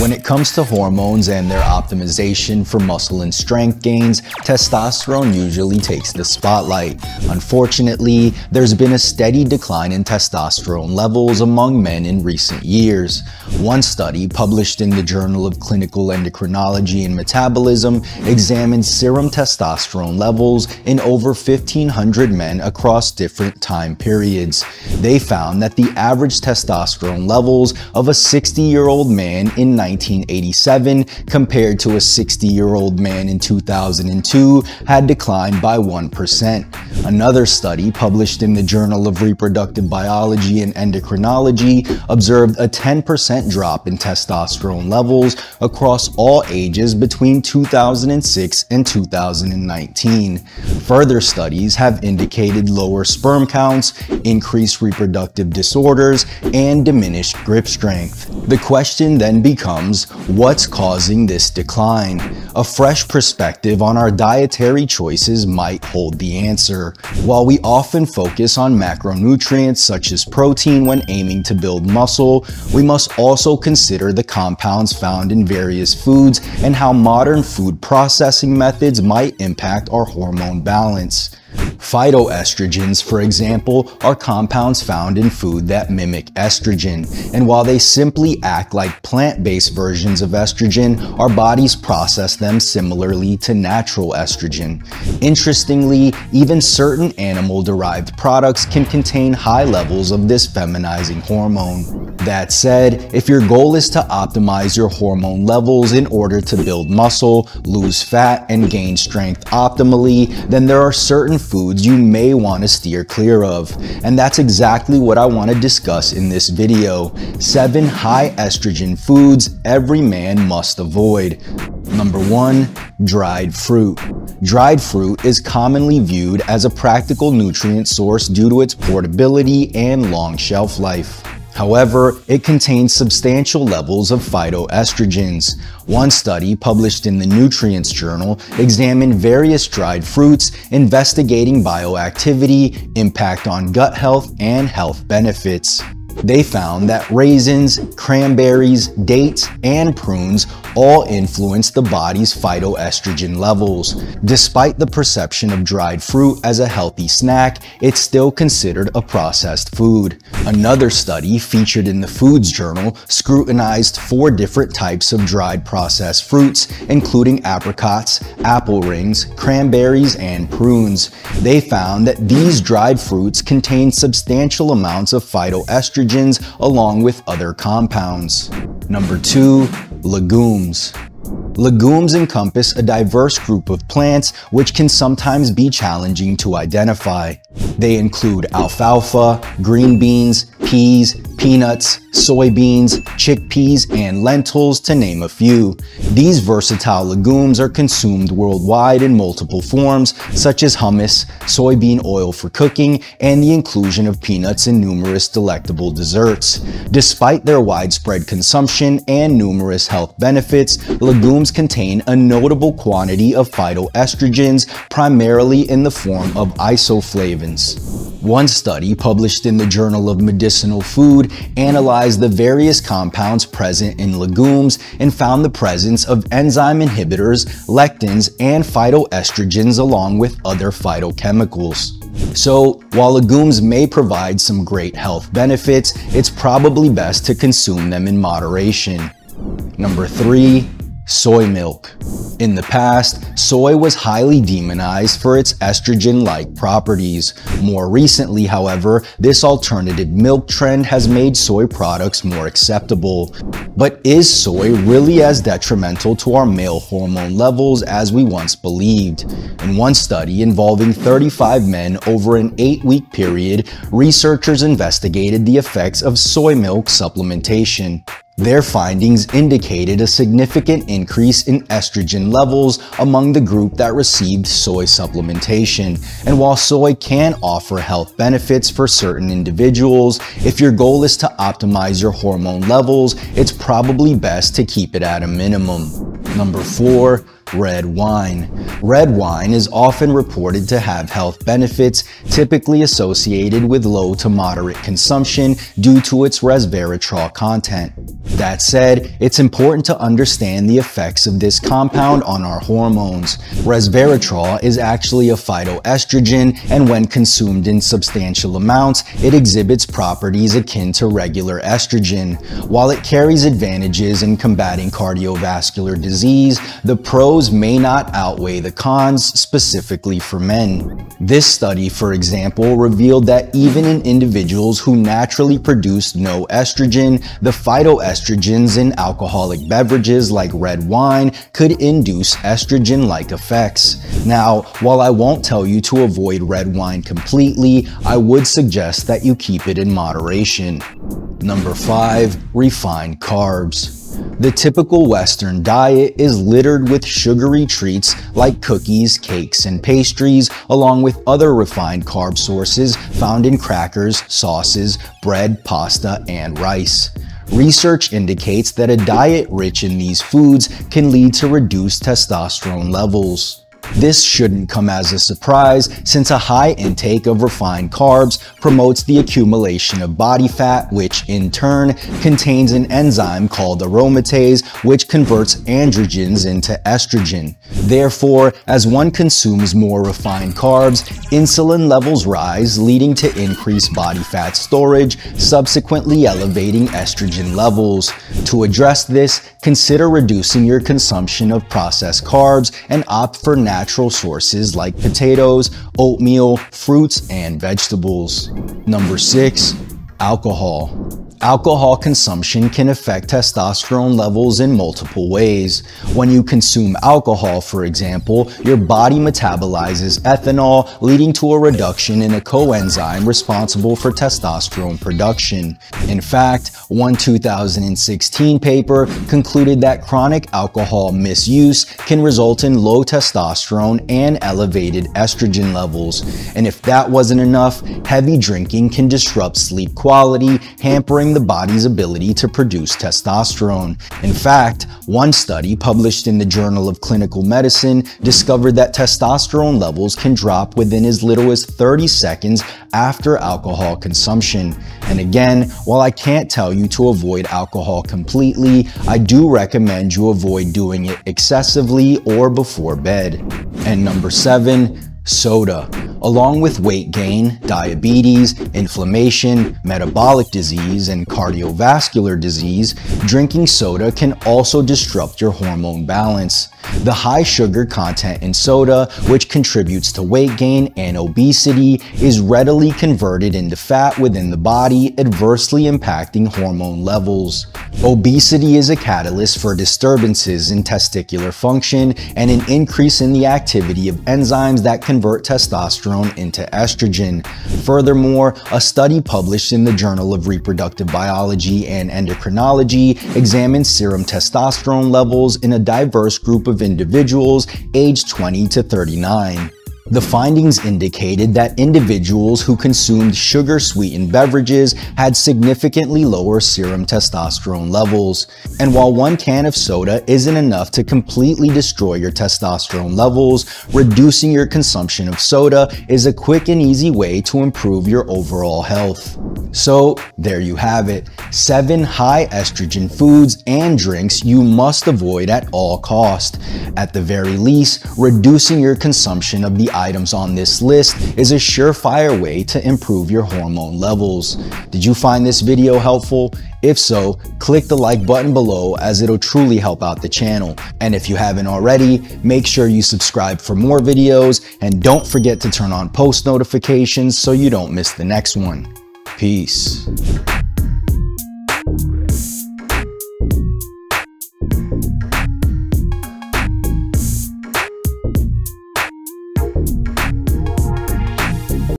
When it comes to hormones and their optimization for muscle and strength gains, testosterone usually takes the spotlight. Unfortunately, there's been a steady decline in testosterone levels among men in recent years. One study, published in the Journal of Clinical Endocrinology and Metabolism, examined serum testosterone levels in over 1,500 men across different time periods. They found that the average testosterone levels of a 60-year-old man in 1987 compared to a 60-year-old man in 2002 had declined by 1%. Another study, published in the Journal of Reproductive Biology and Endocrinology, observed a 10% drop in testosterone levels across all ages between 2006 and 2019. Further studies have indicated lower sperm counts, increased reproductive disorders, and diminished grip strength. The question then becomes, what's causing this decline? A fresh perspective on our dietary choices might hold the answer. While we often focus on macronutrients such as protein when aiming to build muscle, we must also consider the compounds found in various foods and how modern food processing methods might impact our hormone balance. Phytoestrogens, for example, are compounds found in food that mimic estrogen, and while they simply act like plant-based versions of estrogen, our bodies process them similarly to natural estrogen. Interestingly, even certain animal-derived products can contain high levels of this feminizing hormone. That said, if your goal is to optimize your hormone levels in order to build muscle, lose fat, and gain strength optimally, then there are certain foods you may want to steer clear of. And that's exactly what I want to discuss in this video. 7 high estrogen foods every man must avoid. Number 1. Dried fruit. Dried fruit is commonly viewed as a practical nutrient source due to its portability and long shelf life. However, it contains substantial levels of phytoestrogens. One study, published in the Nutrients Journal, examined various dried fruits, investigating bioactivity, impact on gut health, and health benefits. They found that raisins, cranberries, dates, and prunes all influence the body's phytoestrogen levels. Despite the perception of dried fruit as a healthy snack, it's still considered a processed food. Another study, featured in the Foods Journal, scrutinized 4 different types of dried processed fruits, including apricots, apple rings, cranberries, and prunes. They found that these dried fruits contain substantial amounts of phytoestrogens along with other compounds. Number 2. Legumes. Legumes encompass a diverse group of plants which can sometimes be challenging to identify. They include alfalfa, green beans, peas, peanuts, soybeans, chickpeas, and lentils, to name a few. These versatile legumes are consumed worldwide in multiple forms, such as hummus, soybean oil for cooking, and the inclusion of peanuts in numerous delectable desserts. Despite their widespread consumption and numerous health benefits, legumes contain a notable quantity of phytoestrogens, primarily in the form of isoflavones. One study, published in the Journal of Medicinal Food, analyzed the various compounds present in legumes and found the presence of enzyme inhibitors, lectins, and phytoestrogens along with other phytochemicals. So, while legumes may provide some great health benefits, it's probably best to consume them in moderation. Number 3. Soy milk. In the past, soy was highly demonized for its estrogen-like properties. More recently, however, this alternative milk trend has made soy products more acceptable. But is soy really as detrimental to our male hormone levels as we once believed? In one study involving 35 men over an 8-week period, researchers investigated the effects of soy milk supplementation. Their findings indicated a significant increase in estrogen levels among the group that received soy supplementation. And while soy can offer health benefits for certain individuals, if your goal is to optimize your hormone levels, it's probably best to keep it at a minimum. Number 4. Red wine. Red wine is often reported to have health benefits, typically associated with low to moderate consumption due to its resveratrol content. That said, it's important to understand the effects of this compound on our hormones. Resveratrol is actually a phytoestrogen, and when consumed in substantial amounts, it exhibits properties akin to regular estrogen. While it carries advantages in combating cardiovascular disease, the pros may not outweigh the cons, specifically for men. This study, for example, revealed that even in individuals who naturally produce no estrogen, the phytoestrogens in alcoholic beverages like red wine could induce estrogen-like effects. Now, while I won't tell you to avoid red wine completely, I would suggest that you keep it in moderation. Number 5. Refined carbs. The typical Western diet is littered with sugary treats like cookies, cakes, and pastries, along with other refined carb sources found in crackers, sauces, bread, pasta, and rice. Research indicates that a diet rich in these foods can lead to reduced testosterone levels. This shouldn't come as a surprise, since a high intake of refined carbs promotes the accumulation of body fat, which in turn contains an enzyme called aromatase, which converts androgens into estrogen. Therefore, as one consumes more refined carbs, insulin levels rise, leading to increased body fat storage, subsequently elevating estrogen levels. To address this, consider reducing your consumption of processed carbs and opt for natural sources like potatoes, oatmeal, fruits, and vegetables. Number 6. Alcohol. Alcohol consumption can affect testosterone levels in multiple ways. When you consume alcohol, for example, your body metabolizes ethanol, leading to a reduction in a coenzyme responsible for testosterone production. In fact, one 2016 paper concluded that chronic alcohol misuse can result in low testosterone and elevated estrogen levels. And if that wasn't enough, heavy drinking can disrupt sleep quality, hampering the body's ability to produce testosterone. In fact, one study published in the Journal of Clinical Medicine discovered that testosterone levels can drop within as little as 30 seconds after alcohol consumption. And again, while I can't tell you to avoid alcohol completely, I do recommend you avoid doing it excessively or before bed. And number 7. Soda. Along with weight gain, diabetes, inflammation, metabolic disease, and cardiovascular disease, drinking soda can also disrupt your hormone balance. The high sugar content in soda, which contributes to weight gain and obesity, is readily converted into fat within the body, adversely impacting hormone levels. Obesity is a catalyst for disturbances in testicular function and an increase in the activity of enzymes that convert testosterone into estrogen. Furthermore, a study published in the Journal of Reproductive Biology and Endocrinology examined serum testosterone levels in a diverse group of individuals aged 20 to 39. The findings indicated that individuals who consumed sugar-sweetened beverages had significantly lower serum testosterone levels. And while one can of soda isn't enough to completely destroy your testosterone levels, reducing your consumption of soda is a quick and easy way to improve your overall health. So there you have it, 7 high estrogen foods and drinks you must avoid at all cost. At the very least, reducing your consumption of the items on this list is a surefire way to improve your hormone levels. Did you find this video helpful? If so, click the like button below, as it'll truly help out the channel. And if you haven't already, make sure you subscribe for more videos, and don't forget to turn on post notifications so you don't miss the next one. Peace.